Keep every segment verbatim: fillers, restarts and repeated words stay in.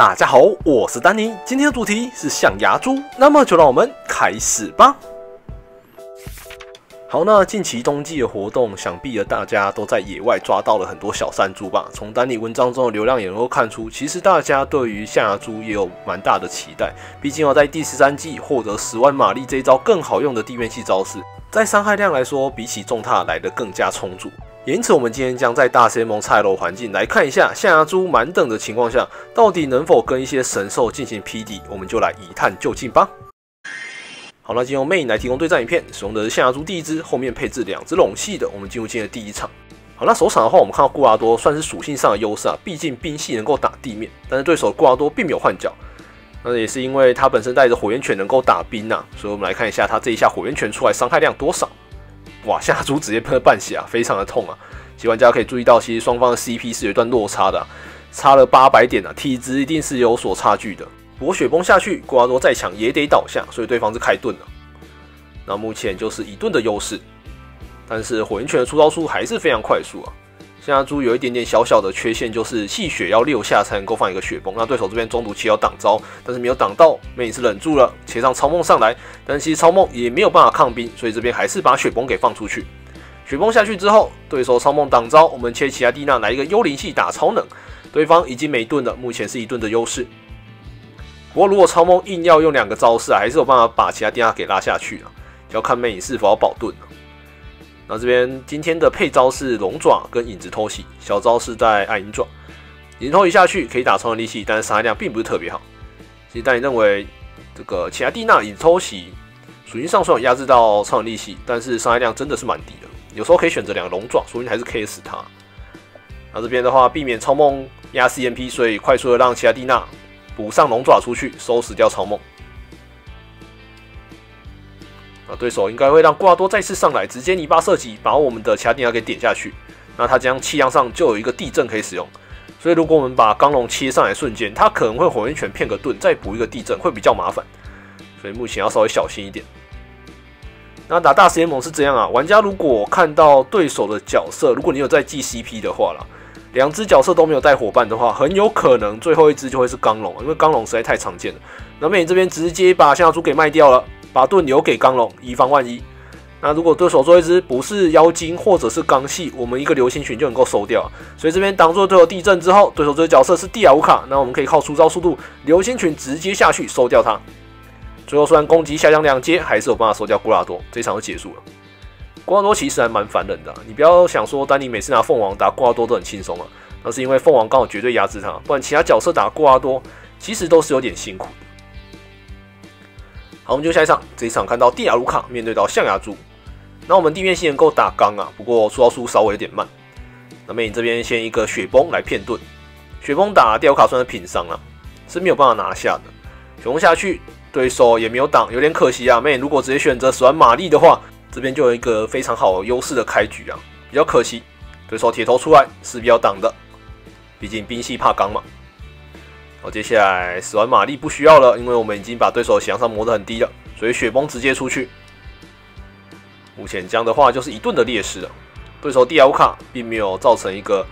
大家好，我是丹尼，今天的主题是象牙猪，那么就让我们开始吧。好，那近期冬季的活动，想必的大家都在野外抓到了很多小山猪吧？从丹尼文章中的流量也能够看出，其实大家对于象牙猪也有蛮大的期待，毕竟要在第十三季获得十万马力这一招更好用的地面系招式，在伤害量来说，比起重踏来得更加充足。也因此，我们今天将在大仙盟菜楼环境来看一下象牙猪满等的情况下，到底能否跟一些神兽进行匹敌，我们就来一探究竟吧。 好，那今天由魅影来提供对战影片，使用的是象牙猪第一只，后面配置两只龙系的。我们进入今天的第一场。好，那首场的话，我们看到固拉多算是属性上的优势啊，毕竟冰系能够打地面，但是对手固拉多并没有换角，那也是因为他本身带着火焰拳能够打冰啊，所以我们来看一下他这一下火焰拳出来伤害量多少。哇，象牙猪直接喷了半血啊，非常的痛啊。其实玩家可以注意到，其实双方的 C P 是有一段落差的、啊，差了八百点啊，体质一定是有所差距的。 不过雪崩下去，固拉多再强也得倒下，所以对方是开盾了。那目前就是一盾的优势，但是火焰拳的出招数还是非常快速啊。象牙猪有一点点小小的缺陷，就是气血要六下才能够放一个雪崩。那对手这边中途切要挡招，但是没有挡到，魅影是忍住了，切上超梦上来，但其实超梦也没有办法抗冰，所以这边还是把雪崩给放出去。雪崩下去之后，对手超梦挡招，我们切奇亚蒂娜来一个幽灵系打超能，对方已经没盾了，目前是一盾的优势。 不过，如果超梦硬要用两个招式、啊，还是有办法把其他地下给拉下去啊，就要看魅影是否要保盾了、啊。那这边今天的配招是龙爪跟影子偷袭，小招是在暗影爪。影子偷袭下去可以打超能力系，但是伤害量并不是特别好。其实，但你认为这个其他地下影子偷袭属性上虽然压制到超能力系，但是伤害量真的是蛮低的。有时候可以选择两个龙爪，说不定还是 K 死他。那这边的话，避免超梦压 C M P， 所以快速的让其他地下。 补上龙爪出去，收拾掉超梦。那对手应该会让固拉多再次上来，直接泥巴射击，把我们的其他地下给点下去。那他这样气量上就有一个地震可以使用，所以如果我们把钢龙切上来瞬间，他可能会火焰拳骗个盾，再补一个地震会比较麻烦，所以目前要稍微小心一点。那打大实验盟是这样啊，玩家如果看到对手的角色，如果你有在记 C P 的话啦。 两只角色都没有带伙伴的话，很有可能最后一只就会是钢龙，因为钢龙实在太常见了。那魅影这边直接把象牙猪给卖掉了，把盾留给钢龙，以防万一。那如果对手做一只不是妖精或者是钢系，我们一个流星群就能够收掉。所以这边挡住对手地震之后，对手这个角色是蒂亚乌卡，那我们可以靠出招速度，流星群直接下去收掉它。最后虽然攻击下降两阶，还是有办法收掉固拉多，这场就结束了。 固拉多其实还蛮烦人的、啊，你不要想说丹尼每次拿凤凰打固拉多都很轻松啊，那是因为凤凰刚好绝对压制他，不然其他角色打固拉多其实都是有点辛苦的。好，我们就下一场，这一场看到蒂亚卢卡面对到象牙猪，那我们地面系能够打钢啊，不过出招数稍微有点慢。那魅影这边先一个雪崩来骗盾，雪崩打蒂亚卢卡算是平伤了、啊，是没有办法拿下的。雪崩下去，对手也没有挡，有点可惜啊。魅影如果直接选择十万马力的话。 这边就有一个非常好优势的开局啊，比较可惜，对手铁头出来是比较挡的，毕竟冰系怕钢嘛。好，接下来十万马力不需要了，因为我们已经把对手的血量上磨得很低了，所以雪崩直接出去。目前这样的话就是一盾的劣势了，对手蒂亚乌卡并没有造成一个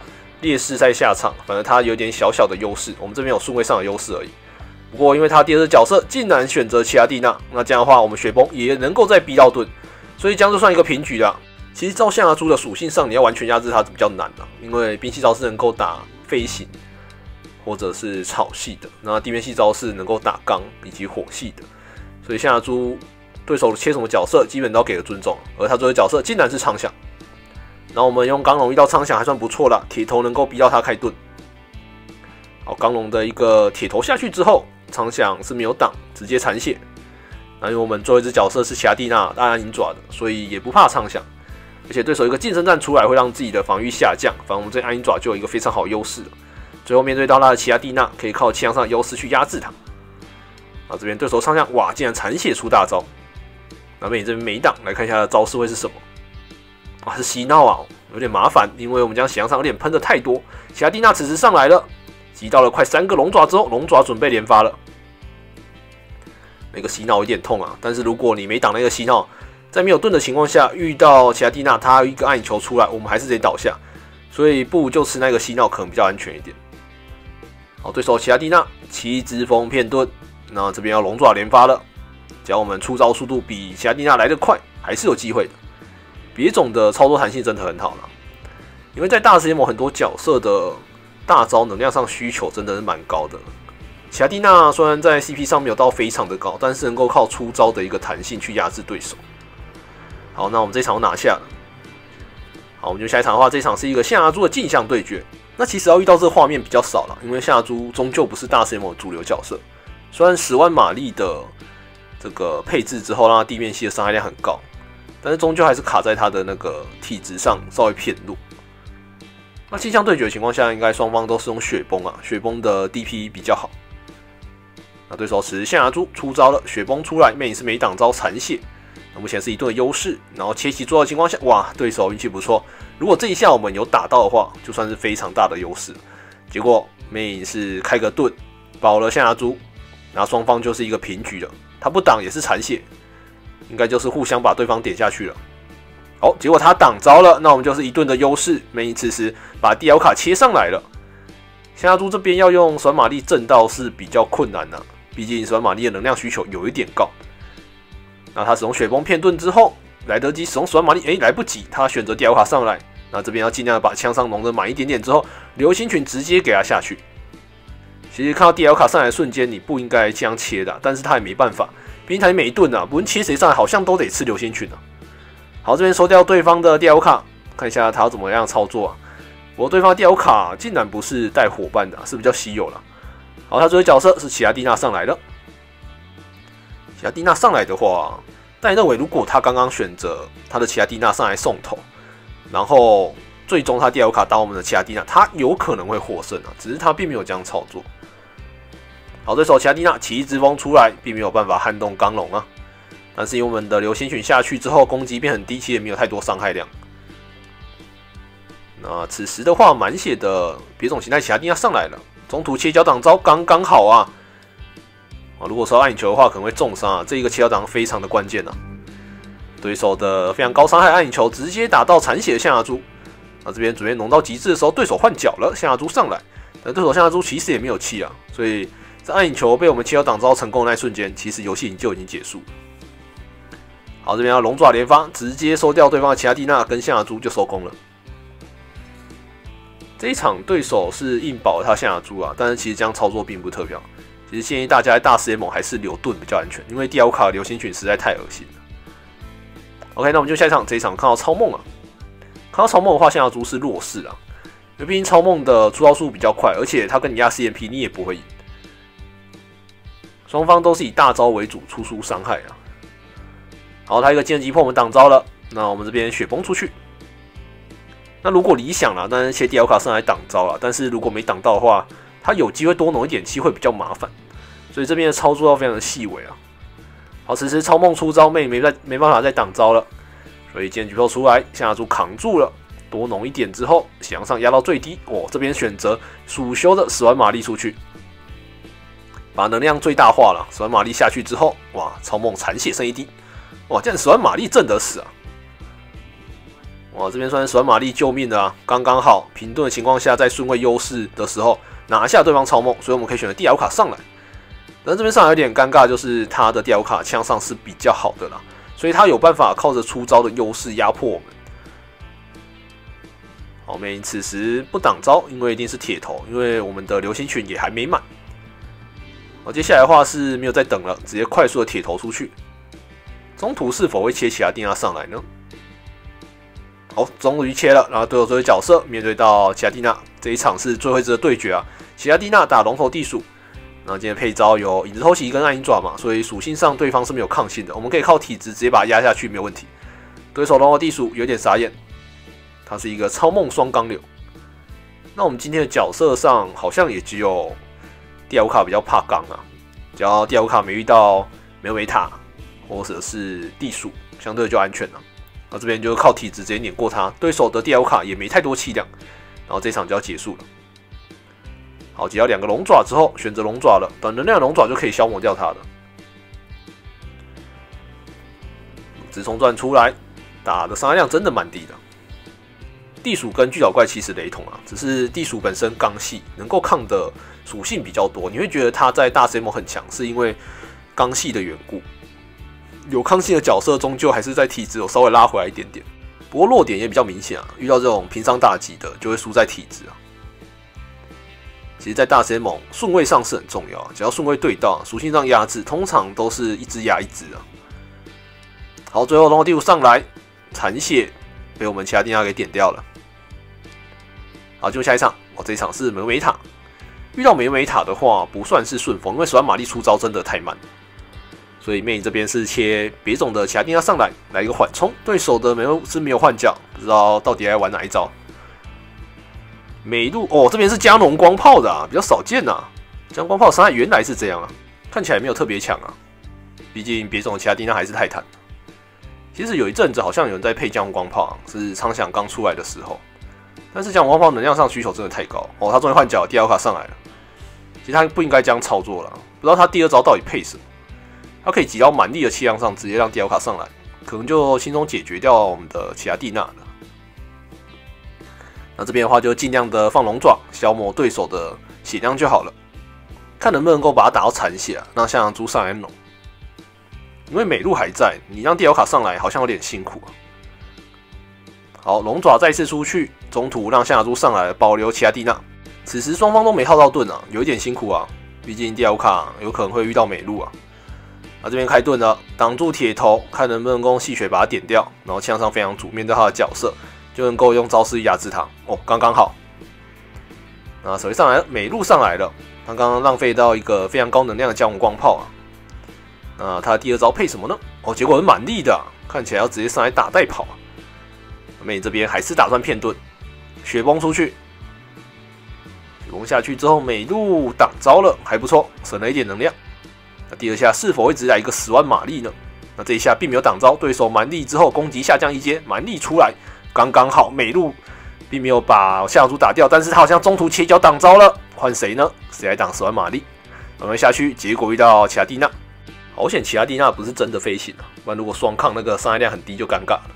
劣势在下场，反正他有点小小的优势，我们这边有顺位上的优势而已。 不过因为他第二角色竟然选择奇亚蒂娜，那这样的话我们雪崩也能够再逼到盾。 所以这样就算一个平局啦。其实照象牙猪的属性上，你要完全压制它比较难啦，因为冰系招式能够打飞行或者是草系的，那地面系招式能够打钢以及火系的。所以象牙猪对手切什么角色，基本都要给个尊重。而他作为角色竟然是苍响，然后我们用钢龙遇到苍响还算不错啦，铁头能够逼到他开盾。好，钢龙的一个铁头下去之后，苍响是没有挡，直接残血。 那因为我们最后一只角色是奇亚蒂娜大暗影爪的，所以也不怕畅想。而且对手一个近身战出来会让自己的防御下降，反正我们这暗影爪就有一个非常好优势了。最后面对到他的奇亚蒂娜，可以靠气量上的优势去压制他。啊，这边对手上下哇，竟然残血出大招。那魅影这边没挡，来看一下他的招式会是什么？啊，是嬉闹啊，有点麻烦，因为我们将血量上有点喷的太多。奇亚蒂娜此时上来了，集到了快三个龙爪之后，龙爪准备连发了。 那个洗脑有点痛啊，但是如果你没挡那个洗脑，在没有盾的情况下，遇到奇亚蒂娜，他一个暗影球出来，我们还是得倒下，所以不如就吃那个洗脑可能比较安全一点。好，对手奇莱蒂娜七只风片盾，那这边要龙爪连发了。只要我们出招速度比奇莱蒂娜来得快，还是有机会的。别种的操作弹性真的很好了，因为在大师联盟很多角色的大招能量上需求真的是蛮高的。奇莱蒂娜虽然在 C P 上没有到非常的高，但是能够靠出招的一个弹性去压制对手。好，那我们这一场要拿下了。好，我们就下一场的话，这一场是一个夏猪的镜像对决。那其实要遇到这个画面比较少了，因为夏猪终究不是大师联盟主流角色。虽然十万马力的这个配置之后，让他地面系的伤害量很高，但是终究还是卡在他的那个体质上稍微偏弱。那镜像对决的情况下，应该双方都是用雪崩啊，雪崩的 D P 比较好。那对手持象牙珠出招了，雪崩出来，魅影是每挡招残血。目前是一盾的优势，然后切齐做到的情况下，哇，对手运气不错。如果这一下我们有打到的话，就算是非常大的优势。结果魅影是开个盾保了象牙珠，然后双方就是一个平局了。他不挡也是残血，应该就是互相把对方点下去了。好，结果他挡招了，那我们就是一盾的优势。魅影此时把 D L 卡切上来了，象牙珠这边要用甩马力震到是比较困难的、啊。毕竟十万马力的能量需求有一点高，那他使用雪崩片盾之后，来得及使用十万马力，哎、欸，来不及，他选择D L卡上来，那这边要尽量把枪上浓的满一点点之后，流星群直接给他下去。其实看到D L卡上来的瞬间，你不应该这样切的，但是他也没办法，毕竟他每一盾啊，不论切谁上来，好像都得吃流星群啊。好，这边收掉对方的D L卡，看一下他要怎么样操作啊。我对方的D L卡竟然不是带伙伴的、啊，是比较稀有了。好，他这位角色是奇莱蒂娜上来的。奇莱蒂娜上来的话，但认为如果他刚刚选择他的奇莱蒂娜上来送头，然后最终他D L卡打我们的奇莱蒂娜，他有可能会获胜啊，只是他并没有这样操作。好，这手奇莱蒂娜奇异之风出来，并没有办法撼动钢龙啊，但是因为我们的流星群下去之后，攻击变很低，其实也没有太多伤害量。那此时的话，满血的别种形态奇莱蒂娜上来了。中途切角挡招刚刚好啊！啊，如果说按球的话，可能会重伤啊。这一个切角挡非常的关键啊。对手的非常高伤害按球直接打到残血的象牙猪。那这边准备浓到极致的时候，对手换脚了，象牙猪上来。但对手象牙猪其实也没有气啊，所以在按球被我们切角挡招成功的那一瞬间，其实游戏就已经结束了。好，这边要龙爪连发，直接收掉对方的奇莱蒂娜跟象牙猪就收工了。这一场对手是硬保他象牙猪啊，但是其实这样操作并不特别好。其实建议大家在大师联盟还是留盾比较安全，因为D L卡流星群实在太恶心了。OK， 那我们就下一场，这一场看到超梦啊，看到超梦的话，象牙猪是弱势啊，因为毕竟超梦的出招速度比较快，而且他跟你压 C M P 你也不会赢。双方都是以大招为主出出伤害啊。好，他一个剑击破我们挡招了，那我们这边雪崩出去。那如果理想啦，当然切 D L 卡上来挡招啦，但是如果没挡到的话，他有机会多挪一点气会比较麻烦，所以这边的操作要非常的细微啊。好，此时超梦出招，妹没在没办法再挡招了，所以剑举炮出来，象牙猪扛住了，多挪一点之后，血量上压到最低，哦，这边选择属修的十万马力出去，把能量最大化了，十万马力下去之后，哇，超梦残血剩一滴，哇，这样十万马力震得死啊！哇，这边算是十万马力救命的啊，刚刚好平盾的情况下，在顺位优势的时候拿下对方超梦，所以我们可以选择 D L 卡上来。但这边上来有点尴尬，就是他的 D L 卡枪上是比较好的啦，所以他有办法靠着出招的优势压迫我们。好，我们此时不挡招，因为一定是铁头，因为我们的流星群也还没满。好，接下来的话是没有再等了，直接快速的铁头出去。中途是否会切奇莱蒂娜上来呢？好，终于切了，然后对手这位角色面对到奇莱蒂娜，这一场是最后一支的对决啊。奇莱蒂娜打龙头地鼠，那今天配招有影子偷袭跟暗影爪嘛，所以属性上对方是没有抗性的，我们可以靠体质直接把它压下去，没有问题。对手龙头地鼠有点傻眼，它是一个超梦双钢流。那我们今天的角色上好像也只有D L卡比较怕钢啊，只要D L卡没遇到梅维塔或者是地鼠，相对就安全了。那这边就靠体质直接碾过他，对手的 D L 卡也没太多气量，然后这场就要结束了。好，只要两个龙爪之后，选择龙爪了，等能量龙爪就可以消磨掉他了。直冲钻出来，打的伤害量真的蛮低的。地鼠跟巨角怪其实雷同啊，只是地鼠本身刚系，能够抗的属性比较多。你会觉得他在大 C M 很强，是因为刚系的缘故。有抗性的角色终究还是在体质有稍微拉回来一点点，不过弱点也比较明显啊。遇到这种平伤大吉的，就会输在体质啊。其实，在大 C M 顺位上是很重要，只要顺位对到，属性上压制，通常都是一只压一只啊。好，最后龙火地图上来，残血被我们其他店家给点掉了。好，进入下一场。哦，这一场是梅梅塔。遇到梅梅塔的话，不算是顺风，因为手腕玛丽出招真的太慢，所以魅影这边是切别种的其他店家上来，来一个缓冲。对手的梅露是没有换角，不知道到底要玩哪一招。美露哦，这边是加农光炮的啊，比较少见呐、啊。将光炮伤害原来是这样啊，看起来没有特别强啊，毕竟别种的其他店家还是泰坦。其实有一阵子好像有人在配将光炮、啊，是苍响刚出来的时候。但是将光炮能量上需求真的太高哦，他终于换角，第二卡上来了。其实他不应该这样操作了，不知道他第二招到底配什么。他可以挤到满地的气量上，直接让第二卡上来，可能就轻松解决掉我们的奇亚蒂娜了。那这边的话就尽量的放龙爪，消磨对手的血量就好了，看能不能够把他打到残血啊。让向阳猪上来弄，因为美露还在，你让第二卡上来好像有点辛苦啊。好，龙爪再次出去，中途让夏亚珠上来保留奇亚蒂娜。此时双方都没耗到盾啊，有一点辛苦啊，毕竟第二卡有可能会遇到美露啊。那这边开盾了，挡住铁头，看能不能用细血把它点掉，然后向上飞扬组面对他的角色，就能够用招式压制他。哦，刚刚好。那手一上来，美露上来了，他刚刚浪费到一个非常高能量的加农光炮啊。那他的第二招配什么呢？哦，结果是蛮力的、啊，看起来要直接上来打带跑啊。魅影这边还是打算骗盾，雪崩出去，雪崩下去之后，美露挡招了，还不错，省了一点能量。那第二下是否会直接来一个十万马力呢？那这一下并没有挡招，对手蛮力之后攻击下降一阶，蛮力出来刚刚好。美露并没有把夏阳猪打掉，但是他好像中途切角挡招了，换谁呢？谁来挡十万马力？慢慢下去，结果遇到奇亚蒂娜，好险奇亚蒂娜不是真的飞行啊，不然如果双抗那个伤害量很低就尴尬了。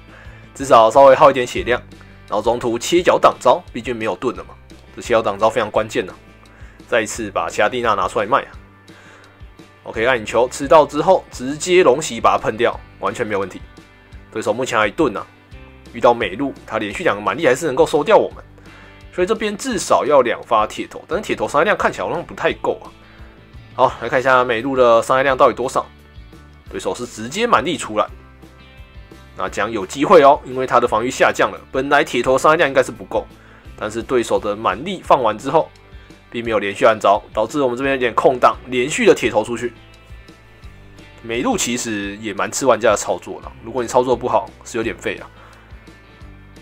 至少稍微耗一点血量，然后中途切角挡招，毕竟没有盾了嘛。这切角挡招非常关键呐、啊，再一次把奇亚蒂娜拿出来卖啊。OK， 暗影球吃到之后，直接龙息把它喷掉，完全没有问题。对手目前还一盾啊，遇到美露，他连续两个蛮力还是能够收掉我们，所以这边至少要两发铁头，但是铁头伤害量看起来好像不太够啊。好，来看一下美露的伤害量到底多少。对手是直接蛮力出来。那这样有机会哦，因为他的防御下降了。本来铁头伤害量应该是不够，但是对手的蛮力放完之后，并没有连续按招，导致我们这边有点空档，连续的铁头出去。美露其实也蛮吃玩家的操作了，如果你操作不好是有点废啊。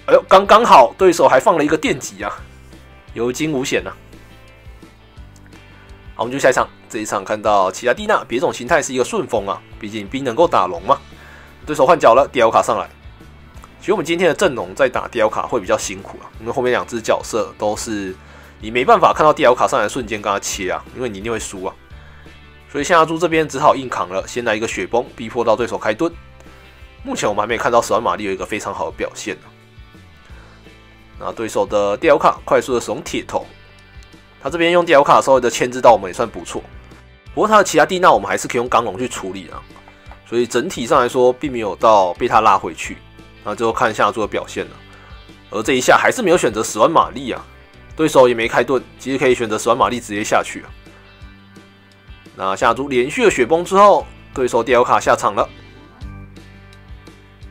哎呦，刚刚好，对手还放了一个电击啊，有惊无险啊。好，我们就下一场，这一场看到奇亚蒂娜别种形态是一个顺风啊，毕竟冰能够打龙嘛。对手换角了，迪奥卡上来。其实我们今天的阵容在打迪奥卡会比较辛苦啊，因为后面两只角色都是你没办法看到迪奥卡上来的瞬间跟他切啊，因为你一定会输啊。所以夏猪这边只好硬扛了，先来一个雪崩，逼迫到对手开盾。目前我们还没看到十万马力有一个非常好的表现啊。那对手的迪奥卡快速的使用铁头，他这边用迪奥卡稍微的牵制到我们也算不错。不过他的其他蒂娜我们还是可以用钢龙去处理啊。所以整体上来说，并没有到被他拉回去。那最后看夏猪的表现了，而这一下还是没有选择十万马力啊，对手也没开盾，其实可以选择十万马力直接下去啊。那夏猪连续的雪崩之后，对手迪奥卡下场了。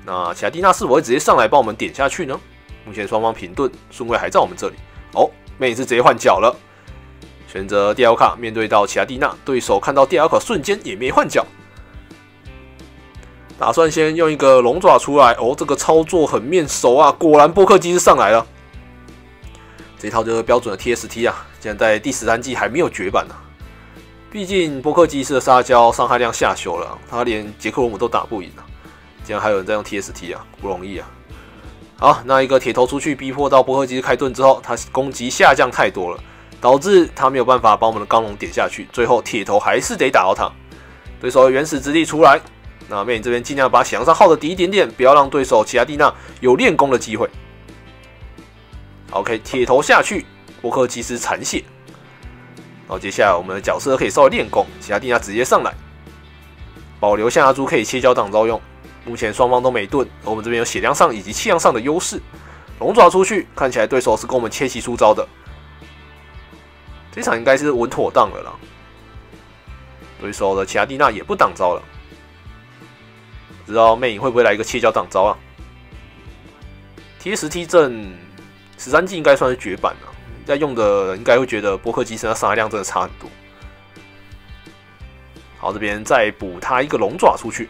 那奇亚蒂娜是否会直接上来帮我们点下去呢？目前双方平盾，顺位还在我们这里。哦，魅影是直接换角了，选择迪奥卡面对到奇亚蒂娜，对手看到迪奥卡瞬间也没换角。打算先用一个龙爪出来哦，这个操作很面熟啊！果然波克机是上来了，这一套就是标准的 T S T 啊，竟然在第十三季还没有绝版呢、啊。毕竟波克机是的沙雕伤害量下修了、啊，他连杰克罗姆都打不赢了、啊，竟然还有人在用 T S T 啊，不容易啊！好，那一个铁头出去逼迫到波克机开盾之后，他攻击下降太多了，导致他没有办法把我们的钢龙点下去，最后铁头还是得打到他。对手的原始之力出来。那魅影这边尽量把血量上耗的低一点点，不要让对手奇亚蒂娜有练功的机会。OK， 铁头下去，波克基斯残血。然后接下来我们的角色可以稍微练功，其他定价直接上来，保留下牙珠可以切角挡招用。目前双方都没盾，而我们这边有血量上以及气量上的优势。龙爪出去，看起来对手是跟我们切齐出招的。这场应该是稳妥当了啦。对手的奇亚蒂娜也不挡招了，不知道魅影会不会来一个切角挡招啊？ T S T 阵十三季应该算是绝版了、啊，在用的人应该会觉得波克基身上伤害量真的差很多。好，这边再补他一个龙爪出去，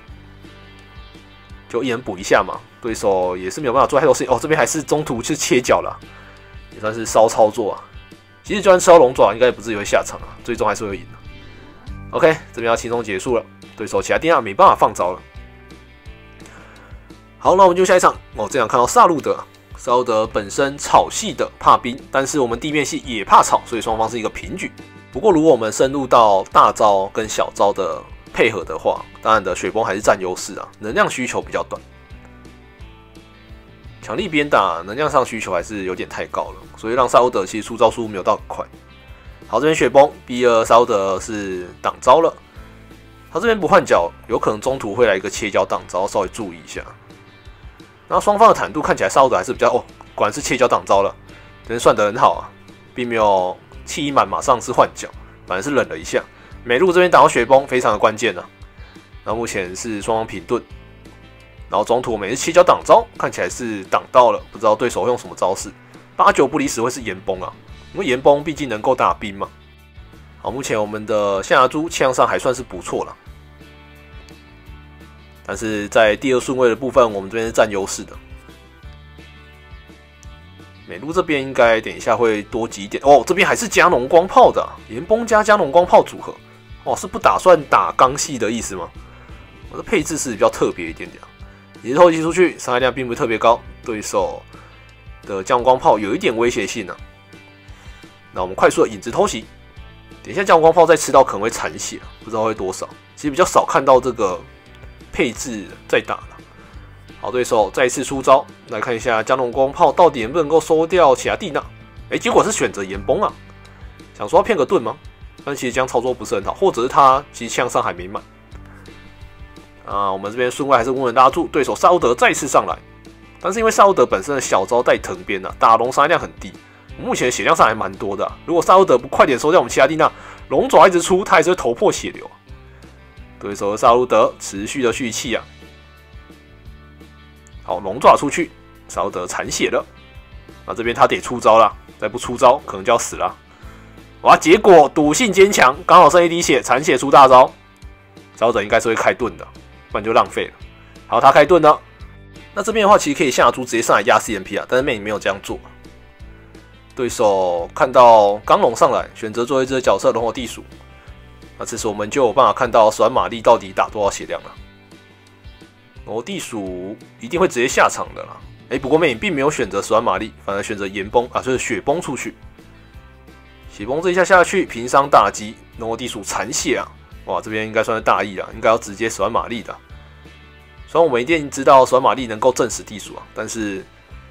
就一人补一下嘛。对手也是没有办法做太多事情哦，这边还是中途去切角了，也算是骚操作啊。其实就算吃到龙爪，应该也不至于会下场啊，最终还是会赢的。OK， 这边要轻松结束了，对手其他电压没办法放招了。 好，那我们就下一场哦。这场看到萨路德，萨路德本身草系的怕冰，但是我们地面系也怕草，所以双方是一个平局。不过如果我们深入到大招跟小招的配合的话，当然的雪崩还是占优势啊，能量需求比较短。强力鞭打能量上需求还是有点太高了，所以让萨路德其实出招速度没有到很快。好，这边雪崩逼了萨路德是挡招了，他这边不换脚，有可能中途会来一个切角挡招，稍微注意一下。 然后双方的坦度看起来萨路德还是比较哦，果然是切角挡招了，真算得很好啊，并没有气一满马上是换脚，反而是冷了一下。美路这边打到雪崩非常的关键啊。那目前是双方平盾，然后中途我们也是切角挡招，看起来是挡到了，不知道对手会用什么招式，八九不离十会是岩崩啊，因为岩崩毕竟能够打冰嘛。好，目前我们的象牙珠气量上还算是不错了。 但是在第二顺位的部分，我们这边是占优势的。美路这边应该等一下会多几点哦。这边还是加农光炮的、啊，岩崩加加农光炮组合，哦，是不打算打钢系的意思吗？我的配置是比较特别一点点、啊，也是后期出去伤害量并不是特别高，对手的加农光炮有一点威胁性呢、啊。那我们快速的影子偷袭，等一下加农光炮再吃到可能会残血、啊，不知道会多少。其实比较少看到这个。 配置再打了，好，对手再一次出招，来看一下加农光炮到底能不能够收掉奇亚蒂娜。哎、欸，结果是选择岩崩啊，想说要骗个盾吗？但其实这样操作不是很好，或者是他其实向上还没满啊。我们这边顺位还是稳稳拉住，对手萨欧德再次上来，但是因为萨欧德本身的小招带藤鞭啊，打龙伤害量很低，目前血量上还蛮多的、啊。如果萨欧德不快点收掉我们奇亚蒂娜，龙爪一直出，他还是会头破血流、啊。 对手的萨路德持续的蓄气啊，好，龙爪出去，萨路德残血了，那这边他得出招了，再不出招可能就要死了。哇，结果赌性坚强，刚好剩一滴血，残血出大招，萨路德应该是会开盾的，不然就浪费了。好，他开盾了，那这边的话其实可以下猪直接上来压 C M P 啊，但是魅影没有这样做。对手看到刚龙上来，选择做一只角色龙火地鼠。 那这时我们就有办法看到十万马力到底打多少血量了。哦，地鼠一定会直接下场的啦。哎、欸，不过魅影并没有选择十万马力，反而选择岩崩啊，就是雪崩出去。雪崩这一下下去，平伤打击，然后地鼠残血啊，哇，这边应该算是大意了，应该要直接十万马力的。虽然我们一定知道十万马力能够震死地鼠啊，但是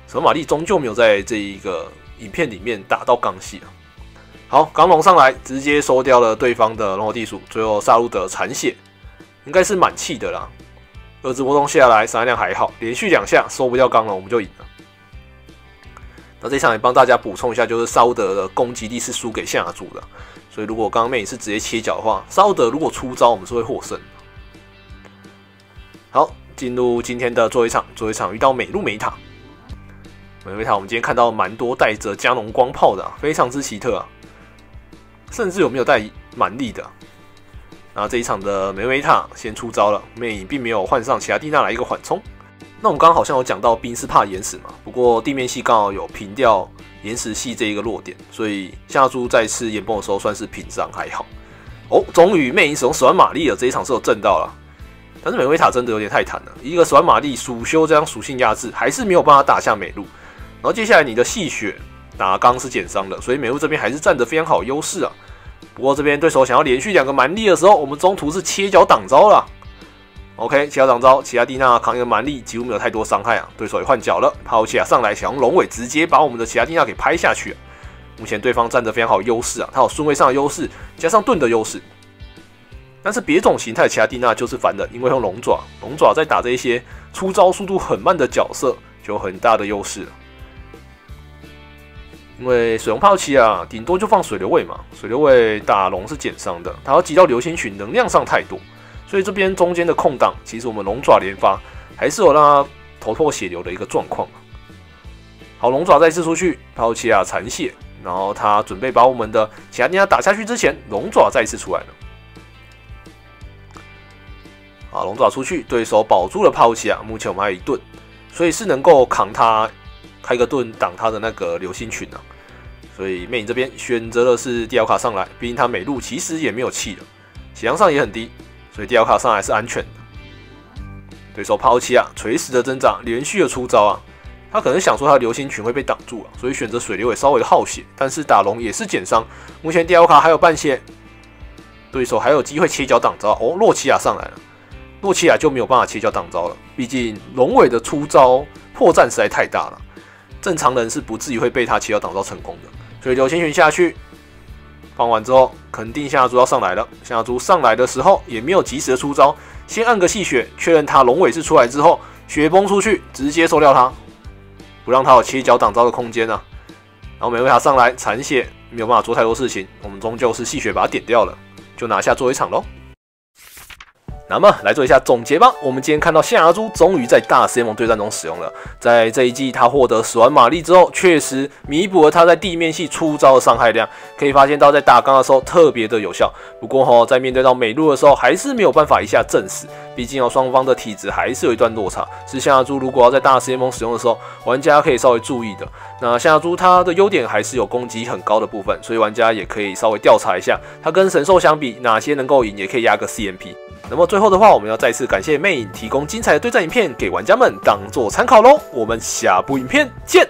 十万马力终究没有在这一个影片里面打到钢系啊。 好，刚龙上来，直接收掉了对方的龙火地鼠，最后萨路德残血，应该是满气的啦。二次波动下来，伤害量还好，连续两下收不掉刚龙，我们就赢了。那这场也帮大家补充一下，就是萨路德的攻击力是输给象牙族的，所以如果刚刚魅影是直接切角的话，萨路德如果出招，我们是会获胜。好，进入今天的最后一场，最后一场遇到美路梅塔，美路梅塔我们今天看到蛮多带着加农光炮的、啊，非常之奇特啊。 甚至有没有带蛮力的、啊？然后这一场的梅维塔先出招了，魅影并没有换上奇亚蒂娜来一个缓冲。那我们刚刚好像有讲到冰是怕岩石嘛，不过地面系刚好有平掉岩石系这一个弱点，所以夏珠在吃岩崩的时候算是平伤还好。哦，终于魅影使用十万马力了，这一场是有震到了，但是梅维塔真的有点太惨了，一个十万马力属修这样属性压制，还是没有办法打下美路。然后接下来你的细血。 打刚是减伤的，所以美路这边还是占得非常好优势啊。不过这边对手想要连续两个蛮力的时候，我们中途是切角挡招啦。OK， 切角挡招，奇亚蒂娜扛一个蛮力，几乎没有太多伤害啊。对手也换脚了，帕欧奇亚上来想用龙尾直接把我们的奇亚蒂娜给拍下去、啊。目前对方占得非常好优势啊，他有顺位上的优势，加上盾的优势。但是别种形态奇亚蒂娜就是烦的，因为用龙爪，龙爪在打这一些出招速度很慢的角色就有很大的优势了。因为水龙炮七啊，顶多就放水流位嘛，水流位打龙是减伤的，他要挤到流星群能量上太多，所以这边中间的空档，其实我们龙爪连发还是有让他头破血流的一个状况。好，龙爪再次出去，炮七啊残血，然后他准备把我们的奇亚蒂娜打下去之前，龙爪再次出来了。 啊，龙爪出去，对手保住了抛弃啊！目前我们还有一盾，所以是能够扛他开个盾挡他的那个流星群啊。所以魅影这边选择的是迪奥卡上来，毕竟他美路其实也没有气了，血量上也很低，所以迪奥卡上来是安全的。对手抛弃啊，垂死的挣扎，连续的出招啊，他可能想说他的流星群会被挡住啊，所以选择水流也稍微的耗血，但是打龙也是减伤。目前迪奥卡还有半血，对手还有机会切角挡招哦，洛奇亚上来了。 洛奇亚就没有办法切角挡招了，毕竟龙尾的出招破绽实在太大了，正常人是不至于会被他切角挡招成功的。所以流星群下去放完之后，肯定夏亚珠要上来了。夏亚珠上来的时候也没有及时的出招，先按个戏血，确认他龙尾是出来之后，血崩出去直接收掉他，不让他有切角挡招的空间啊。然后美维卡上来残血，没有办法做太多事情，我们终究是戏血把他点掉了，就拿下最后一场喽。 那么来做一下总结吧。我们今天看到夏亚珠终于在大 C M 对战中使用了，在这一季他获得十万马力之后，确实弥补了他在地面系出招的伤害量。可以发现到在打钢的时候特别的有效。不过哈、哦，在面对到美路的时候，还是没有办法一下震死，毕竟哦双方的体质还是有一段落差。是夏亚珠如果要在大 C M 使用的时候，玩家可以稍微注意的。那夏亚珠他的优点还是有攻击很高的部分，所以玩家也可以稍微调查一下，他跟神兽相比哪些能够赢，也可以压个 C M P。 那么最后的话，我们要再次感谢魅影提供精彩的对战影片给玩家们当做参考喽。我们下部影片见。